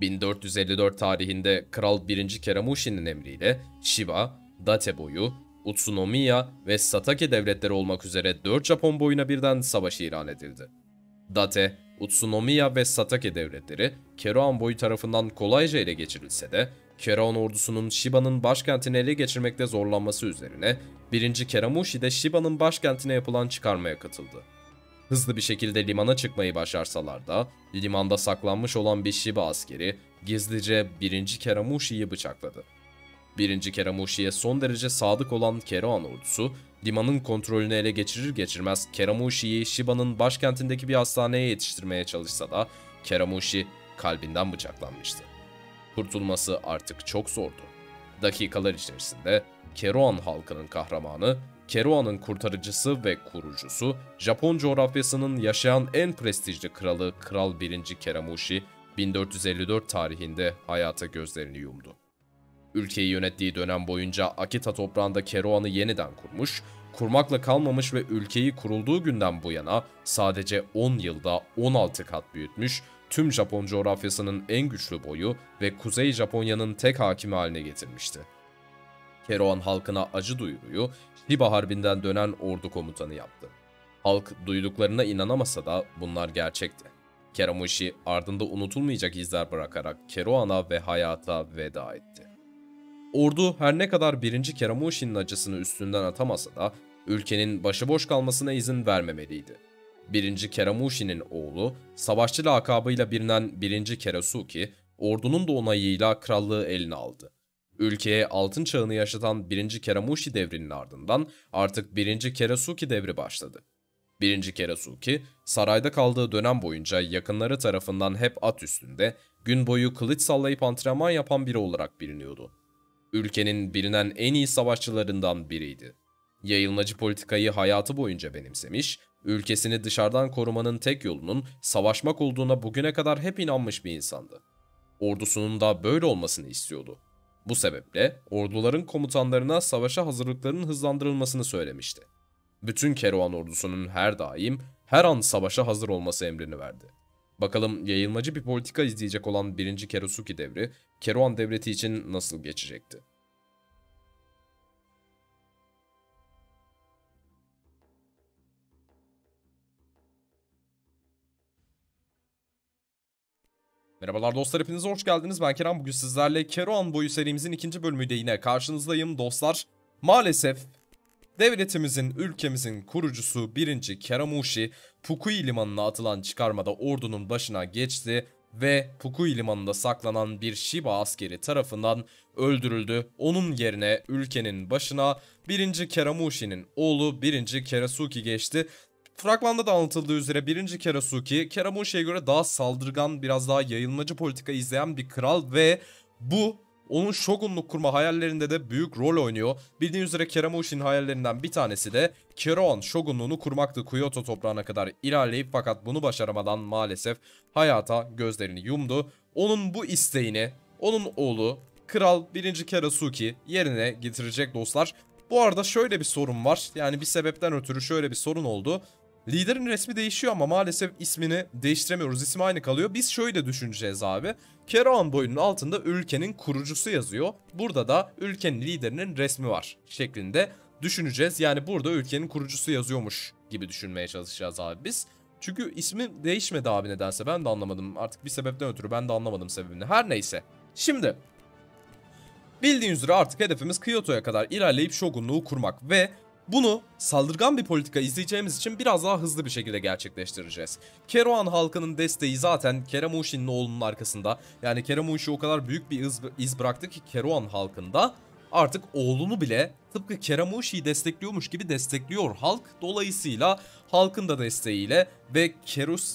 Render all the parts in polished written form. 1454 tarihinde Kral I. Keremuşi'nin emriyle Shiba, Date boyu, Utsunomiya ve Satake devletleri olmak üzere 4 Japon boyuna birden savaş ilan edildi. Date, Utsunomiya ve Satake devletleri Keroan boyu tarafından kolayca ele geçirilse de Keroan ordusunun Shiba'nın başkentini ele geçirmekte zorlanması üzerine 1. Keremuşi de Shiba'nın başkentine yapılan çıkarmaya katıldı. Hızlı bir şekilde limana çıkmayı başarsalar da limanda saklanmış olan bir Shiba askeri gizlice 1. Keremuşi'yi bıçakladı. 1. Keremuşi'ye son derece sadık olan Keroan ordusu limanın kontrolünü ele geçirir geçirmez Keremuşi'yi Shiba'nın başkentindeki bir hastaneye yetiştirmeye çalışsa da Keremuşi kalbinden bıçaklanmıştı. Kurtulması artık çok zordu. Dakikalar içerisinde Keroan halkının kahramanı, Keroan'ın kurtarıcısı ve kurucusu, Japon coğrafyasının yaşayan en prestijli kralı Kral I. Keremuşi 1454 tarihinde hayata gözlerini yumdu. Ülkeyi yönettiği dönem boyunca Akita toprağında Keroan'ı yeniden kurmuş, kurmakla kalmamış ve ülkeyi kurulduğu günden bu yana sadece 10 yılda 16 kat büyütmüş, tüm Japon coğrafyasının en güçlü boyu ve Kuzey Japonya'nın tek hakimi haline getirmişti. Keroan halkına acı duyuruyu Shiba Harbi'nden dönen ordu komutanı yaptı. Halk duyduklarına inanamasa da bunlar gerçekti. Keremuşi ardında unutulmayacak izler bırakarak Keroan'a ve hayata veda etti. Ordu her ne kadar 1. Keremuşi'nin acısını üstünden atamasa da ülkenin başıboş kalmasına izin vermemeliydi. 1. Keremuşi'nin oğlu, savaşçı lakabıyla bilinen 1. Keresuki, ordunun da onayıyla krallığı eline aldı. Ülkeye altın çağını yaşatan 1. Keremuşi devrinin ardından artık 1. Keresuki devri başladı. 1. Keresuki, sarayda kaldığı dönem boyunca yakınları tarafından hep at üstünde, gün boyu kılıç sallayıp antrenman yapan biri olarak biliniyordu. Ülkenin bilinen en iyi savaşçılarından biriydi. Yayılmacı politikayı hayatı boyunca benimsemiş, ülkesini dışarıdan korumanın tek yolunun savaşmak olduğuna bugüne kadar hep inanmış bir insandı. Ordusunun da böyle olmasını istiyordu. Bu sebeple orduların komutanlarına savaşa hazırlıklarının hızlandırılmasını söylemişti. Bütün Keroan ordusunun her daim, her an savaşa hazır olması emrini verdi. Bakalım yayılmacı bir politika izleyecek olan 1. Keresuki devri, Keroan devleti için nasıl geçecekti? Merhabalar dostlar, hepinize hoş geldiniz. Ben Kerem. Bugün sizlerle Keroan boyu serimizin 2. bölümüyle yine karşınızdayım dostlar. Maalesef devletimizin, ülkemizin kurucusu 1. Keremuşi Fukui limanına atılan çıkarmada ordunun başına geçti ve Fukui limanında saklanan bir Shiba askeri tarafından öldürüldü. Onun yerine ülkenin başına 1. Keremuşi'nin oğlu 1. Keresuki geçti. Fragmanda da anlatıldığı üzere 1. Keresuki, Keremuşi'ye göre daha saldırgan, biraz daha yayılmacı politika izleyen bir kral ve bu onun şogunluk kurma hayallerinde de büyük rol oynuyor. Bildiğiniz üzere Keremuşi'nin hayallerinden bir tanesi de Keroan şogunluğunu kurmaktı, Kyoto toprağına kadar ilerleyip fakat bunu başaramadan maalesef hayata gözlerini yumdu. Onun bu isteğini onun oğlu Kral 1. Keresuki yerine getirecek dostlar. Bu arada şöyle bir sorun var, yani bir sebepten ötürü şöyle bir sorun oldu. Liderin resmi değişiyor ama maalesef ismini değiştiremiyoruz. İsim aynı kalıyor. Biz şöyle düşüneceğiz abi. Keroan boyunun altında ülkenin kurucusu yazıyor. Burada da ülkenin liderinin resmi var şeklinde düşüneceğiz. Yani burada ülkenin kurucusu yazıyormuş gibi düşünmeye çalışacağız abi biz. Çünkü ismi değişmedi abi nedense. Ben de anlamadım. Artık bir sebepten ötürü ben de anlamadım sebebini. Her neyse. Şimdi bildiğiniz üzere artık hedefimiz Kyoto'ya kadar ilerleyip şogunluğu kurmak ve bunu saldırgan bir politika izleyeceğimiz için biraz daha hızlı bir şekilde gerçekleştireceğiz. Keroan halkının desteği zaten Keremuşi'nin oğlunun arkasında. Yani Keremuşi o kadar büyük bir iz bıraktı ki Keroan halkında artık oğlunu bile tıpkı Keremuşi'yi destekliyormuş gibi destekliyor halk. Dolayısıyla halkın da desteğiyle ve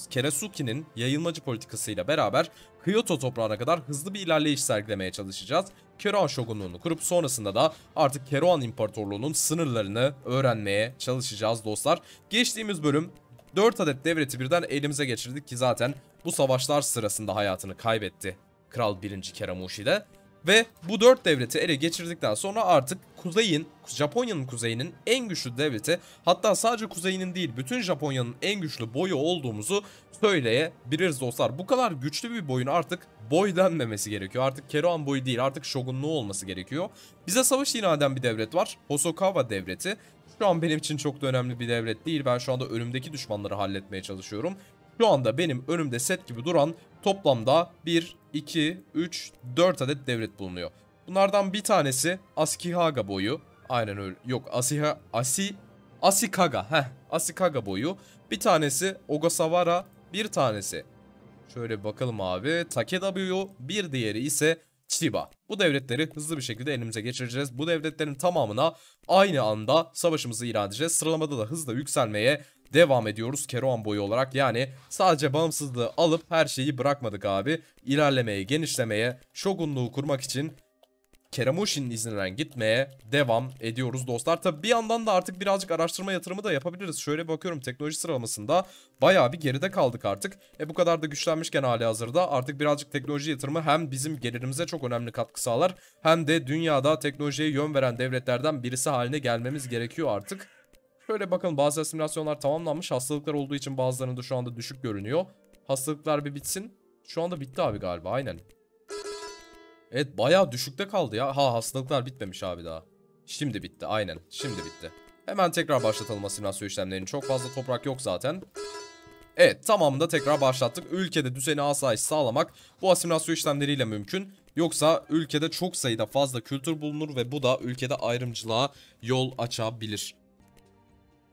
Keresuki'nin yayılmacı politikasıyla beraber Kyoto toprağına kadar hızlı bir ilerleyiş sergilemeye çalışacağız. Keroan şogunluğunu kurup sonrasında da artık Keroan İmparatorluğu'nun sınırlarını öğrenmeye çalışacağız dostlar. Geçtiğimiz bölüm 4 adet devleti birden elimize geçirdik ki zaten bu savaşlar sırasında hayatını kaybetti Kral 1. Keremuşi de. Ve bu 4 devleti ele geçirdikten sonra artık Japonya'nın kuzeyinin en güçlü devleti, hatta sadece kuzeyinin değil bütün Japonya'nın en güçlü boyu olduğumuzu söyleyebiliriz dostlar. Bu kadar güçlü bir boyun artık boy denmemesi gerekiyor. Artık Keroan boyu değil, artık şogunluğu olması gerekiyor. Bize savaş ilan eden bir devlet var. Hosokawa devleti. Şu an benim için çok da önemli bir devlet değil. Ben şu anda önümdeki düşmanları halletmeye çalışıyorum. Şu anda benim önümde set gibi duran toplamda 1, 2, 3, 4 adet devlet bulunuyor. Bunlardan bir tanesi Aşikaga boyu. Aynen öyle. Yok, Aşikaga. Aşikaga boyu. Bir tanesi Ogasawara. Bir tanesi, şöyle bakalım abi, Takeda boyu. Bir diğeri ise Chiba. Bu devletleri hızlı bir şekilde elimize geçireceğiz. Bu devletlerin tamamına aynı anda savaşımızı ilan edeceğiz. Sıralamada da hızla yükselmeye devam ediyoruz Keroan boyu olarak. Yani sadece bağımsızlığı alıp her şeyi bırakmadık abi. İlerlemeye, genişlemeye, şogunluğu kurmak için Keremuşi'nin izinden gitmeye devam ediyoruz dostlar. Tabi bir yandan da artık birazcık araştırma yatırımı da yapabiliriz. Şöyle bakıyorum, teknoloji sıralamasında bayağı bir geride kaldık artık. Bu kadar da güçlenmişken hali hazırda artık birazcık teknoloji yatırımı hem bizim gelirimize çok önemli katkı sağlar, hem de dünyada teknolojiye yön veren devletlerden birisi haline gelmemiz gerekiyor artık. Şöyle bakın, bazı asimilasyonlar tamamlanmış. Hastalıklar olduğu için bazılarında şu anda düşük görünüyor. Hastalıklar bir bitsin. Şu anda bitti abi galiba, aynen. Evet, bayağı düşükte kaldı ya. Hastalıklar bitmemiş abi daha. Şimdi bitti, aynen şimdi bitti. Hemen tekrar başlatalım asimilasyon işlemlerini. Çok fazla toprak yok zaten. Evet, tamamını da tekrar başlattık. Ülkede düzeni, asayiş sağlamak bu asimilasyon işlemleriyle mümkün. Yoksa ülkede çok sayıda fazla kültür bulunur ve bu da ülkede ayrımcılığa yol açabilir.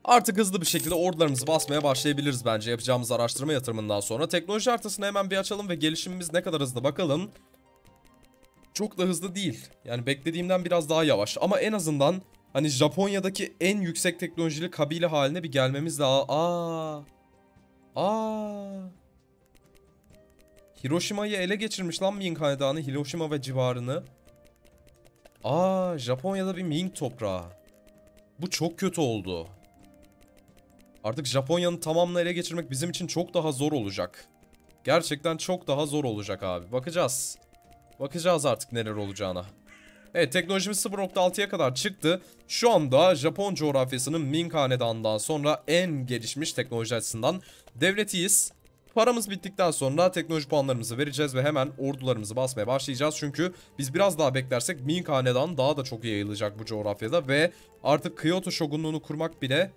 Artık hızlı bir şekilde ordularımızı basmaya başlayabiliriz bence yapacağımız araştırma yatırımından sonra. Teknoloji haritasını hemen bir açalım ve gelişimimiz ne kadar hızlı bakalım. Çok da hızlı değil. Yani beklediğimden biraz daha yavaş. Ama en azından hani Japonya'daki en yüksek teknolojili kabile haline bir gelmemiz daha... Hiroşima'yı ele geçirmiş lan Ming Hanedanı. Hiroşima ve civarını. Japonya'da bir Ming toprağı. Bu çok kötü oldu. Artık Japonya'nın tamamını ele geçirmek bizim için çok daha zor olacak. Gerçekten çok daha zor olacak abi. Bakacağız. Bakacağız artık neler olacağına. Evet, teknolojimiz 0.6'ya kadar çıktı. Şu anda Japon coğrafyasının Ming Hanedanı'ndan sonra en gelişmiş teknoloji açısından devletiyiz. Paramız bittikten sonra teknoloji puanlarımızı vereceğiz ve hemen ordularımızı basmaya başlayacağız. Çünkü biz biraz daha beklersek Ming Hanedanı daha da çok yayılacak bu coğrafyada ve artık Kyoto şogunluğunu kurmak bile...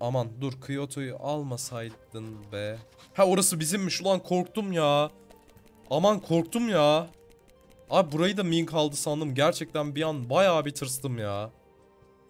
Aman dur, Kyoto'yu almasaydın be. Orası bizimmiş ulan, korktum ya. Aman korktum ya. Abi burayı da Ming aldı sandım. Gerçekten bir an bayağı bir tırstım ya.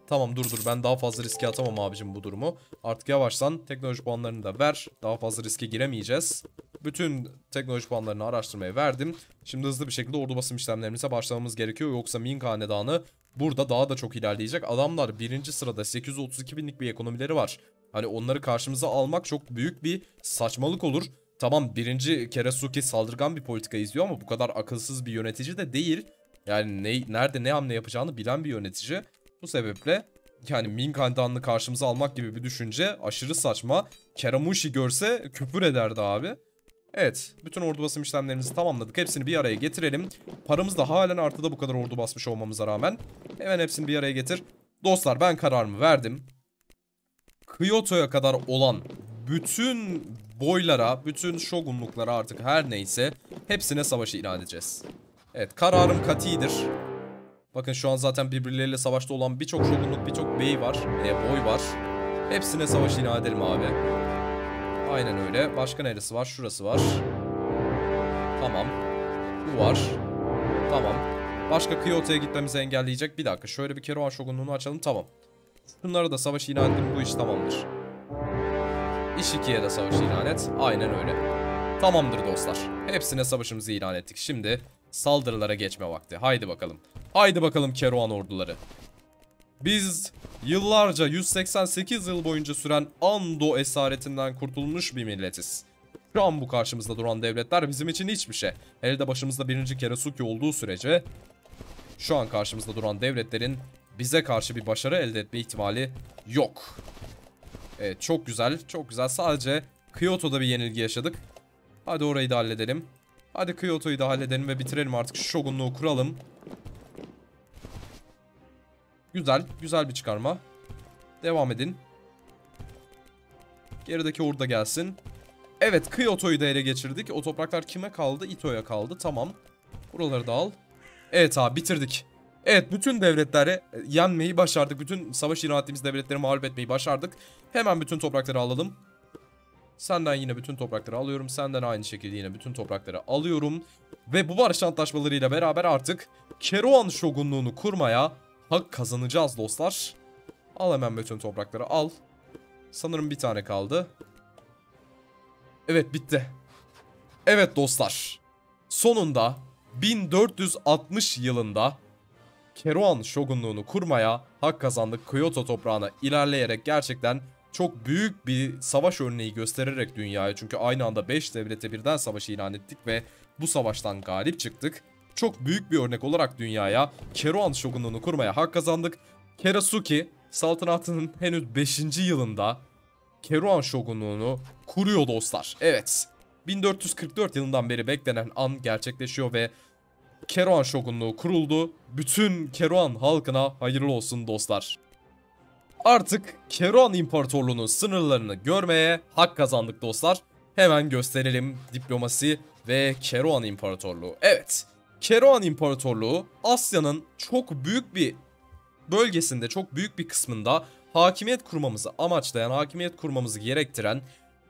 Tamam, dur ben daha fazla riske atamam abicim bu durumu. Artık yavaştan teknoloji puanlarını da ver. Daha fazla riske giremeyeceğiz. Bütün teknoloji puanlarını araştırmaya verdim. Şimdi hızlı bir şekilde ordu basım işlemlerimize başlamamız gerekiyor. Yoksa Ming Hanedanı burada daha da çok ilerleyecek. Adamlar birinci sırada, 832 binlik bir ekonomileri var. Hani onları karşımıza almak çok büyük bir saçmalık olur. Tamam, birinci Keresuke saldırgan bir politika izliyor ama bu kadar akılsız bir yönetici de değil. Yani nerede ne hamle yapacağını bilen bir yönetici. Bu sebeple yani Ming Hanedanı'nı karşımıza almak gibi bir düşünce aşırı saçma. Keremuşi görse küfür ederdi abi. Evet, bütün ordu basım işlemlerimizi tamamladık. Hepsini bir araya getirelim. Paramız da halen artıda bu kadar ordu basmış olmamıza rağmen. Hemen hepsini bir araya getir. Dostlar, ben kararımı verdim. Kyoto'ya kadar olan bütün boylara, bütün şogunluklara, artık her neyse hepsine savaşı ilan edeceğiz. Evet, kararım katidir. Bakın şu an zaten birbirleriyle savaşta olan birçok şogunluk, birçok bey var, boy var. Hepsine savaşı ilan edelim abi. Aynen öyle. Başka neresi var? Şurası var. Tamam. Bu var. Tamam. Başka Kyoto'ya gitmemizi engelleyecek. Bir dakika, şöyle bir Keroan şogunluğunu açalım. Tamam. Bunlara da savaşı ilan edelim. Bu iş tamamdır. İş 2'ye de savaşı ilan et. Aynen öyle. Tamamdır dostlar. Hepsine savaşımızı ilan ettik. Şimdi saldırılara geçme vakti. Haydi bakalım. Haydi bakalım Keroan orduları. Biz yıllarca, 188 yıl boyunca süren Ando esaretinden kurtulmuş bir milletiz. Şu an bu karşımızda duran devletler bizim için hiçbir şey. Hele de başımızda 1. Keresuke olduğu sürece şu an karşımızda duran devletlerin bize karşı bir başarı elde etme ihtimali yok. Evet, çok güzel, çok güzel. Sadece Kyoto'da bir yenilgi yaşadık. Hadi orayı da halledelim. Hadi Kyoto'yu da halledelim ve bitirelim artık. Şogunluğu kuralım. Güzel. Güzel bir çıkarma. Devam edin. Gerideki ordu da gelsin. Evet, Kyoto'yu da ele geçirdik. O topraklar kime kaldı? Ito'ya kaldı. Tamam. Buraları da al. Evet abi, bitirdik. Evet, bütün devletlere yenmeyi başardık. Bütün savaş ilan ettiğimiz devletleri mağlup etmeyi başardık. Hemen bütün toprakları alalım. Senden yine bütün toprakları alıyorum. Senden aynı şekilde yine bütün toprakları alıyorum. Ve bu barış antlaşmalarıyla beraber artık Keruan şogunluğunu kurmaya hak kazanacağız dostlar. Al hemen bütün toprakları al. Sanırım bir tane kaldı. Evet, bitti. Evet dostlar. Sonunda 1460 yılında Keruan şogunluğunu kurmaya hak kazandık. Kyoto toprağına ilerleyerek gerçekten çok büyük bir savaş örneği göstererek dünyaya. Çünkü aynı anda 5 devlete birden savaşı ilan ettik ve bu savaştan galip çıktık. Çok büyük bir örnek olarak dünyaya Keruan şogunluğunu kurmaya hak kazandık. Kerasuki saltanatının henüz 5. yılında Keruan şogunluğunu kuruyor dostlar. Evet, 1444 yılından beri beklenen an gerçekleşiyor ve Keruan şogunluğu kuruldu. Bütün Keruan halkına hayırlı olsun dostlar. Artık Keruan İmparatorluğu'nun sınırlarını görmeye hak kazandık dostlar. Hemen gösterelim diplomasi ve Keruan İmparatorluğu. Evet, Keruan İmparatorluğu Asya'nın çok büyük bir bölgesinde, çok büyük bir kısmında hakimiyet kurmamızı amaçlayan, hakimiyet kurmamızı gerektiren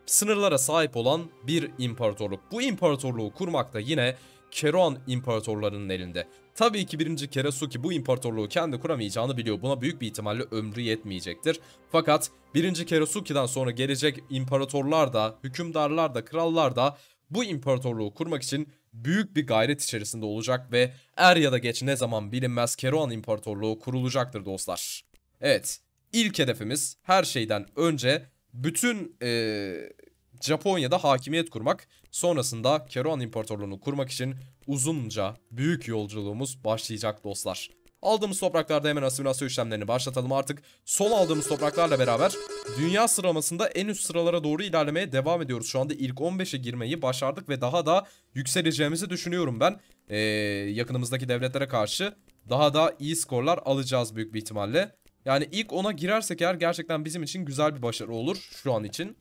sınırlara sahip olan bir imparatorluk. Bu imparatorluğu kurmak da yine Keruan imparatorlarının elinde. Tabii ki 1. Kerasuki bu imparatorluğu kendi kuramayacağını biliyor. Buna büyük bir ihtimalle ömrü yetmeyecektir. Fakat 1. Kerasuki'den sonra gelecek imparatorlar da, hükümdarlar da, krallar da bu imparatorluğu kurmak için büyük bir gayret içerisinde olacak ve er ya da geç, ne zaman bilinmez, Keruan İmparatorluğu kurulacaktır dostlar. Evet, ilk hedefimiz her şeyden önce bütün Japonya'da hakimiyet kurmak. Sonrasında Keruan İmparatorluğunu kurmak için uzunca büyük yolculuğumuz başlayacak dostlar. Aldığımız topraklarda hemen asimilasyon işlemlerini başlatalım artık. Son aldığımız topraklarla beraber dünya sıralamasında en üst sıralara doğru ilerlemeye devam ediyoruz. Şu anda ilk 15'e girmeyi başardık ve daha da yükseleceğimizi düşünüyorum ben. Yakınımızdaki devletlere karşı daha da iyi skorlar alacağız büyük bir ihtimalle. Yani ilk 10'a girersek eğer gerçekten bizim için güzel bir başarı olur şu an için.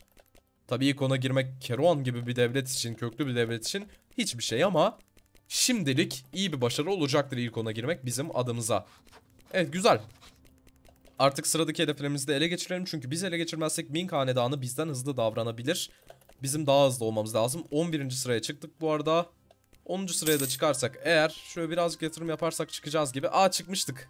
Tabii ilk 10'a girmek Keruan gibi bir devlet için, köklü bir devlet için hiçbir şey ama... Şimdilik iyi bir başarı olacaktır ilk 10'a girmek bizim adımıza. Evet, güzel. Artık sıradaki hedeflerimizi de ele geçirelim. Çünkü biz ele geçirmezsek Ming Hanedanı bizden hızlı davranabilir. Bizim daha hızlı olmamız lazım. 11. sıraya çıktık bu arada. 10. sıraya da çıkarsak eğer, şöyle birazcık yatırım yaparsak çıkacağız gibi. Aa, çıkmıştık.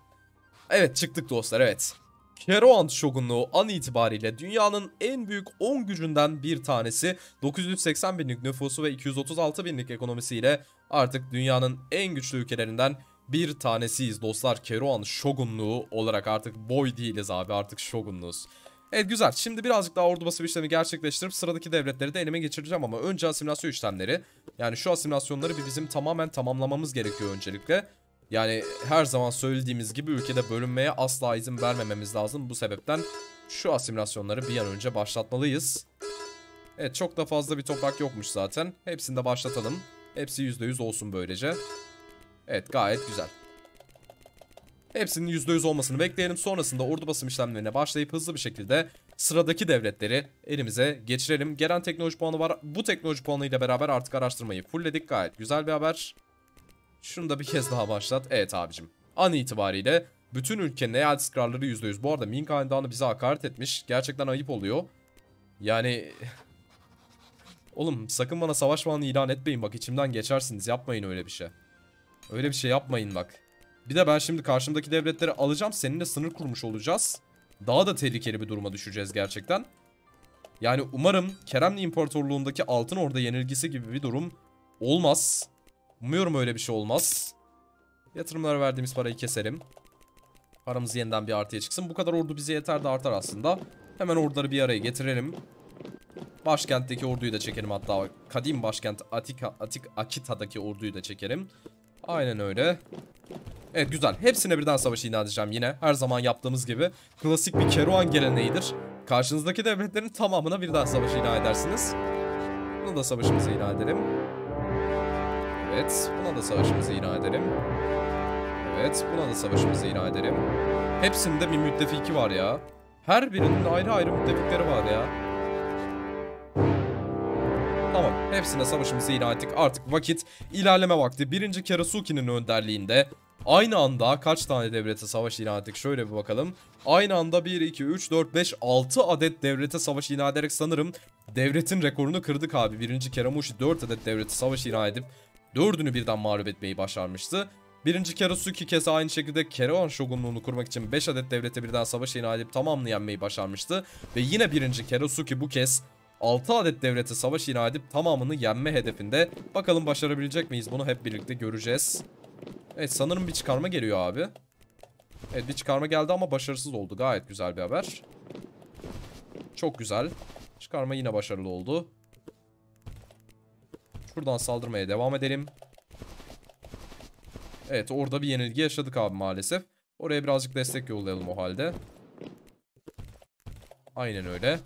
Evet, çıktık dostlar, evet. Keruan şogunluğu an itibariyle dünyanın en büyük 10 gücünden bir tanesi. 980 binlik nüfusu ve 236 binlik ekonomisiyle artık dünyanın en güçlü ülkelerinden bir tanesiyiz dostlar. Keruan şogunluğu olarak artık boy değiliz abi, artık şogunluğuz. Evet, güzel. Şimdi birazcık daha ordu basımı işlemi gerçekleştirip sıradaki devletleri de elime geçireceğim ama önce asimilasyon işlemleri. Yani şu asimilasyonları bir bizim tamamen tamamlamamız gerekiyor öncelikle. Yani her zaman söylediğimiz gibi ülkede bölünmeye asla izin vermememiz lazım. Bu sebepten şu asimilasyonları bir an önce başlatmalıyız. Evet, çok da fazla bir toprak yokmuş zaten. Hepsini de başlatalım. Hepsi %100 olsun böylece. Evet, gayet güzel. Hepsinin %100 olmasını bekleyelim. Sonrasında ordu basım işlemlerine başlayıp hızlı bir şekilde sıradaki devletleri elimize geçirelim. Gelen teknoloji puanı var. Bu teknoloji puanıyla beraber artık araştırmayı fullledik. Gayet güzel bir haber. Şunu da bir kez daha başlat. Evet abicim. An itibariyle bütün ülkenin eyalet istikrarları %100. Bu arada Ming Hanedanı bize hakaret etmiş. Gerçekten ayıp oluyor. Yani... Oğlum sakın bana savaş falan ilan etmeyin bak, içimden geçersiniz. Yapmayın öyle bir şey. Öyle bir şey yapmayın bak. Bir de ben şimdi karşımdaki devletleri alacağım. Seninle sınır kurmuş olacağız. Daha da tehlikeli bir duruma düşeceğiz gerçekten. Yani umarım Keremli İmparatorluğundaki Altın Orda yenilgisi gibi bir durum olmaz. Umuyorum öyle bir şey olmaz. Yatırımlara verdiğimiz parayı keselim. Paramız yeniden bir artıya çıksın. Bu kadar ordu bize yeter de artar aslında. Hemen orduları bir araya getirelim. Başkentteki orduyu da çekelim hatta. Kadim başkent Akita'daki orduyu da çekelim. Aynen öyle. Evet, güzel. Hepsine birden savaşı ilan edeceğim yine. Her zaman yaptığımız gibi. Klasik bir Keruan geleneğidir. Karşınızdaki devletlerin tamamına birden savaşı ilan edersiniz. Bunu da savaşımızı ilan edelim. Evet. Buna da savaşımızı ilan edelim. Evet. Buna da savaşımızı ilan edelim. Hepsinde bir müttefiki var ya. Her birinin ayrı ayrı müttefikleri var ya. Tamam. Hepsine savaşımızı ilan ettik. Artık vakit ilerleme vakti. 1. Karasuki'nin önderliğinde aynı anda kaç tane devlete savaş ilan ettik? Şöyle bir bakalım. Aynı anda 1, 2, 3, 4, 5, 6 adet devlete savaş ilan ederek sanırım devletin rekorunu kırdık abi. 1. Keremuşi 4 adet devlete savaş ilan edip 4'ünü birden mağlup etmeyi başarmıştı. 1. Karasuki keza aynı şekilde Kerevan şogunluğunu kurmak için 5 adet devlete birden savaş ilan edip tamamını yenmeyi başarmıştı. Ve yine 1. Karasuki bu kez 6 adet devlete savaş ilan edip tamamını yenme hedefinde. Bakalım başarabilecek miyiz? Bunu hep birlikte göreceğiz. Evet, sanırım bir çıkarma geliyor abi. Evet, bir çıkarma geldi ama başarısız oldu. Gayet güzel bir haber. Çok güzel. Çıkarma yine başarılı oldu. Şuradan saldırmaya devam edelim. Evet, orada bir yenilgi yaşadık abi maalesef. Oraya birazcık destek yollayalım o halde. Aynen öyle.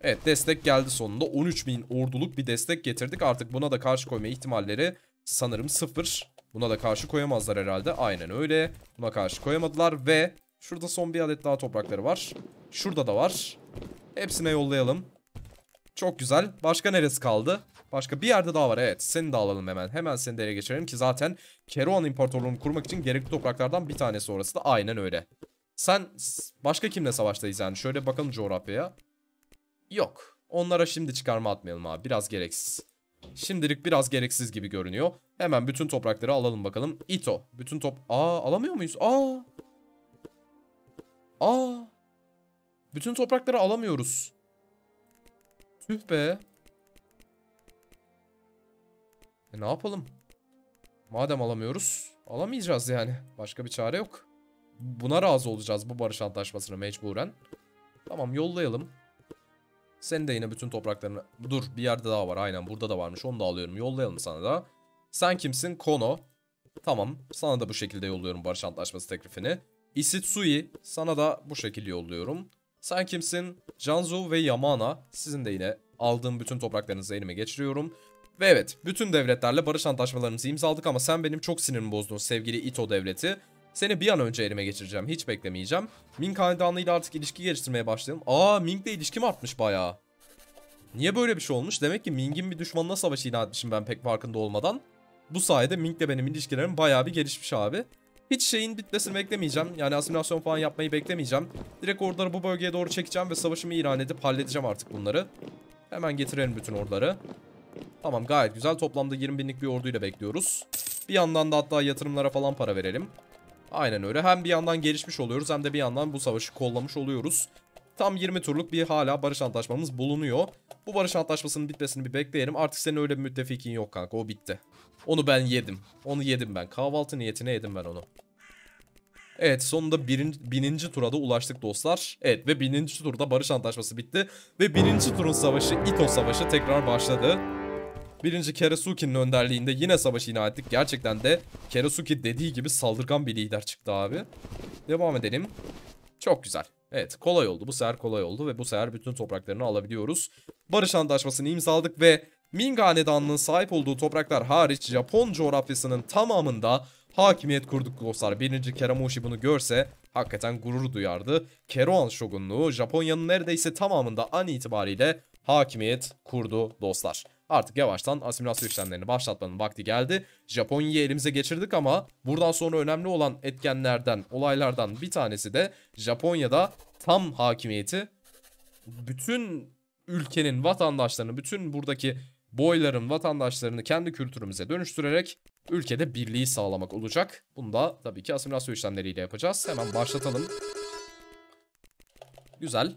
Evet, destek geldi sonunda. 13.000 orduluk bir destek getirdik. Artık buna da karşı koyma ihtimalleri sanırım 0. Buna da karşı koyamazlar herhalde. Aynen öyle. Buna karşı koyamadılar ve şurada son bir adet daha toprakları var. Şurada da var. Hepsine yollayalım. Çok güzel. Başka neresi kaldı? Başka bir yerde daha var. Evet, seni de alalım hemen. Hemen seni de ele geçirelim ki zaten Keroan İmparatorluğu'nu kurmak için gerekli topraklardan bir tanesi orası da. Aynen öyle. Sen başka kimle savaştayız yani? Şöyle bakalım coğrafyaya. Yok. Onlara şimdi çıkarma atmayalım abi. Biraz gereksiz. Şimdilik biraz gereksiz gibi görünüyor. Hemen bütün toprakları alalım bakalım. Ito. Bütün top... Aa, alamıyor muyuz? Aa. Aa. Bütün toprakları alamıyoruz. Tüh be. Ne yapalım? Madem alamıyoruz, alamayacağız yani. Başka bir çare yok. Buna razı olacağız, bu barış antlaşmasına mecburen. Tamam, yollayalım. Sen de yine bütün topraklarını... Dur, bir yerde daha var. Aynen, burada da varmış. Onu da alıyorum. Yollayalım sana da. Sen kimsin? Kono. Tamam. Sana da bu şekilde yolluyorum barış antlaşması teklifini. Isitsui. Sana da bu şekilde yolluyorum. Sen kimsin? Janzo ve Yamana. Sizin de yine aldığım bütün topraklarınızı elime geçiriyorum. Ve evet, bütün devletlerle barış antlaşmalarımızı imzaladık ama sen benim çok sinirimi bozdun sevgili Ito devleti. Seni bir an önce elime geçireceğim. Hiç beklemeyeceğim. Ming Hanedanı ile artık ilişki geliştirmeye başlayalım. Aa, Ming'le ilişkim artmış bayağı. Niye böyle bir şey olmuş? Demek ki Ming'in bir düşmanına savaşı ilan etmişim ben pek farkında olmadan. Bu sayede Ming'le benim ilişkilerim bayağı bir gelişmiş abi. Hiç şeyin bitmesini beklemeyeceğim. Yani asimilasyon falan yapmayı beklemeyeceğim. Direkt orduları bu bölgeye doğru çekeceğim ve savaşımı ilan edip halledeceğim artık bunları. Hemen getirelim bütün orduları. Tamam, gayet güzel. Toplamda 20.000'lik bir orduyla bekliyoruz. Bir yandan da hatta yatırımlara falan para verelim. Aynen öyle. Hem bir yandan gelişmiş oluyoruz hem de bir yandan bu savaşı kollamış oluyoruz. Tam 20 turluk bir hala barış antlaşmamız bulunuyor. Bu barış antlaşmasının bitmesini bir bekleyelim. Artık senin öyle bir müttefikin yok kanka. O bitti. Onu ben yedim. Onu yedim ben. Kahvaltı niyetine yedim ben onu. Evet, sonunda 1000. tura da ulaştık dostlar. Evet ve 1000. turda barış antlaşması bitti. Ve 1. turun savaşı, Ito savaşı tekrar başladı. 1. Kerasuki'nin önderliğinde yine savaşı ilan ettik. Gerçekten de Kerasuki dediği gibi saldırgan bir lider çıktı abi. Devam edelim. Çok güzel. Evet, kolay oldu. Bu sefer kolay oldu ve bu sefer bütün topraklarını alabiliyoruz. Barış antlaşmasını imzaladık ve Ming Hanedanı'nın sahip olduğu topraklar hariç Japon coğrafyasının tamamında hakimiyet kurduk dostlar. 1. Keremuşi bunu görse hakikaten gurur duyardı. Keroan şogunluğu Japonya'nın neredeyse tamamında an itibariyle hakimiyet kurdu dostlar. Artık yavaştan asimilasyon işlemlerini başlatmanın vakti geldi. Japonya'yı elimize geçirdik ama buradan sonra önemli olan etkenlerden, olaylardan bir tanesi de Japonya'da tam hakimiyeti, bütün ülkenin vatandaşlarını, bütün buradaki boyların vatandaşlarını kendi kültürümüze dönüştürerek ülkede birliği sağlamak olacak. Bunu da tabii ki asimilasyon işlemleriyle yapacağız. Hemen başlatalım. Güzel.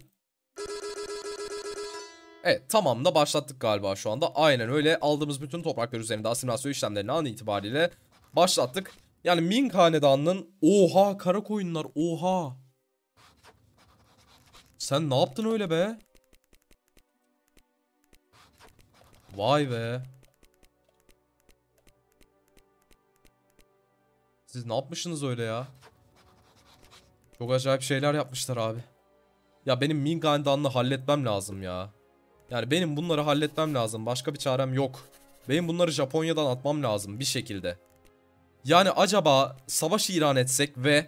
Evet, tamam da başlattık galiba şu anda. Aynen öyle, aldığımız bütün topraklar üzerinde asimilasyon işlemlerini an itibariyle başlattık. Yani Ming Hanedanı'nın... Oha, Karakoyunlar, oha. Sen ne yaptın öyle be? Vay be. Siz ne yapmışsınız öyle ya? Çok acayip şeyler yapmışlar abi. Ya benim Ming Hanedanı'nı halletmem lazım ya. Yani benim bunları halletmem lazım. Başka bir çarem yok. Benim bunları Japonya'dan atmam lazım bir şekilde. Yani acaba savaş ilan etsek ve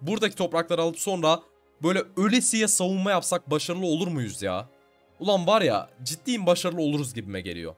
buradaki toprakları alıp sonra böyle ölesiye savunma yapsak başarılı olur muyuz ya? Ulan var ya, ciddiyim, başarılı oluruz gibime geliyor.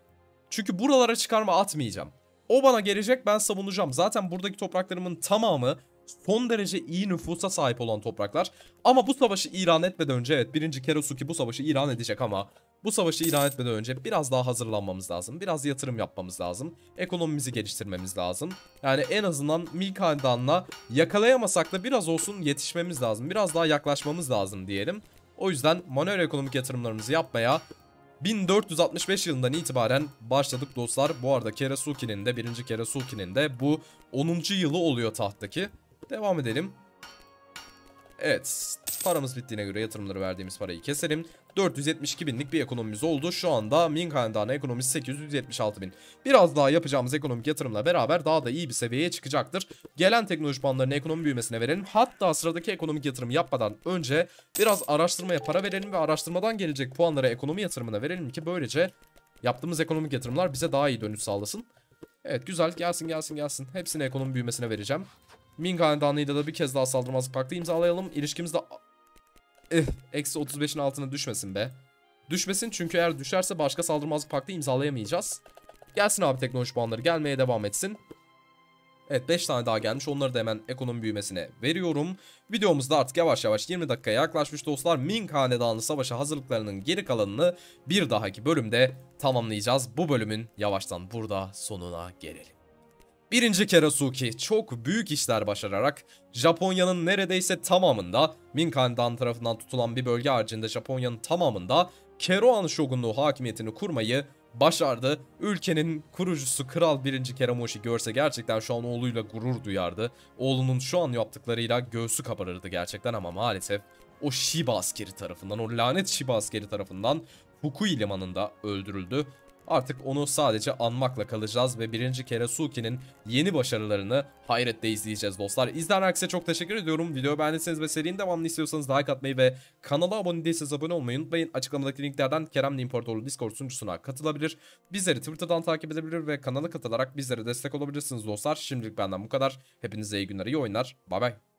Çünkü buralara çıkarma atmayacağım. O bana gelecek, ben savunacağım. Zaten buradaki topraklarımın tamamı son derece iyi nüfusa sahip olan topraklar. Ama bu savaşı ilan etmeden önce, evet, 1. Kerosuke bu savaşı ilan edecek ama bu savaşı ilan etmeden önce biraz daha hazırlanmamız lazım. Biraz yatırım yapmamız lazım. Ekonomimizi geliştirmemiz lazım. Yani en azından Ming Hanedanı'na yakalayamasak da biraz olsun yetişmemiz lazım. Biraz daha yaklaşmamız lazım diyelim. O yüzden manuel ekonomik yatırımlarımızı yapmaya 1465 yılından itibaren başladık dostlar. Bu arada Keresuki'nin de, 1. Keresuki'nin de bu 10. yılı oluyor tahttaki. Devam edelim. Evet, paramız bittiğine göre yatırımları, verdiğimiz parayı keselim. 472 binlik bir ekonomimiz oldu. Şu anda Ming Hanedanı ekonomisi 876 bin. Biraz daha yapacağımız ekonomik yatırımla beraber daha da iyi bir seviyeye çıkacaktır. Gelen teknoloji puanlarını ekonomi büyümesine verelim. Hatta sıradaki ekonomik yatırım yapmadan önce biraz araştırmaya para verelim ve araştırmadan gelecek puanları ekonomi yatırımına verelim ki böylece yaptığımız ekonomik yatırımlar bize daha iyi dönüş sağlasın. Evet, güzel, gelsin gelsin gelsin. Hepsini ekonomi büyümesine vereceğim. Ming Hanedanı'yla da bir kez daha saldırmazlık paktı imzalayalım. İlişkimiz de eksi 35'in altına düşmesin be. Düşmesin, çünkü eğer düşerse başka saldırmazlık paktı imzalayamayacağız. Gelsin abi, teknoloji puanları gelmeye devam etsin. Evet, 5 tane daha gelmiş, onları da hemen ekonomi büyümesine veriyorum. Videomuzda artık yavaş yavaş 20 dakikaya yaklaşmış dostlar. Ming Hanedanı savaşı hazırlıklarının geri kalanını bir dahaki bölümde tamamlayacağız. Bu bölümün yavaştan burada sonuna gelelim. 1. Keresuke çok büyük işler başararak Japonya'nın neredeyse tamamında, Ming Hanedanı tarafından tutulan bir bölge haricinde Japonya'nın tamamında Keroan şogunluğu hakimiyetini kurmayı başardı. Ülkenin kurucusu Kral 1. Keremuşi görse gerçekten şu an oğluyla gurur duyardı. Oğlunun şu an yaptıklarıyla göğsü kabarırdı gerçekten, ama maalesef o Shiba askeri tarafından, o lanet Shiba askeri tarafından Fukui limanında öldürüldü. Artık onu sadece anmakla kalacağız ve 1. Keresuke'nin yeni başarılarını hayretle izleyeceğiz dostlar. İzleyen herkese çok teşekkür ediyorum. Videoyu beğendiyseniz ve serinin devamını istiyorsanız like atmayı ve kanala abone değilseniz abone olmayı unutmayın. Açıklamadaki linklerden Kerem'le İmparatorluğu Discord sunucusuna katılabilir. Bizleri Twitter'dan takip edebilir ve kanala katılarak bizlere destek olabilirsiniz dostlar. Şimdilik benden bu kadar. Hepinize iyi günler, iyi oyunlar. Bay bay.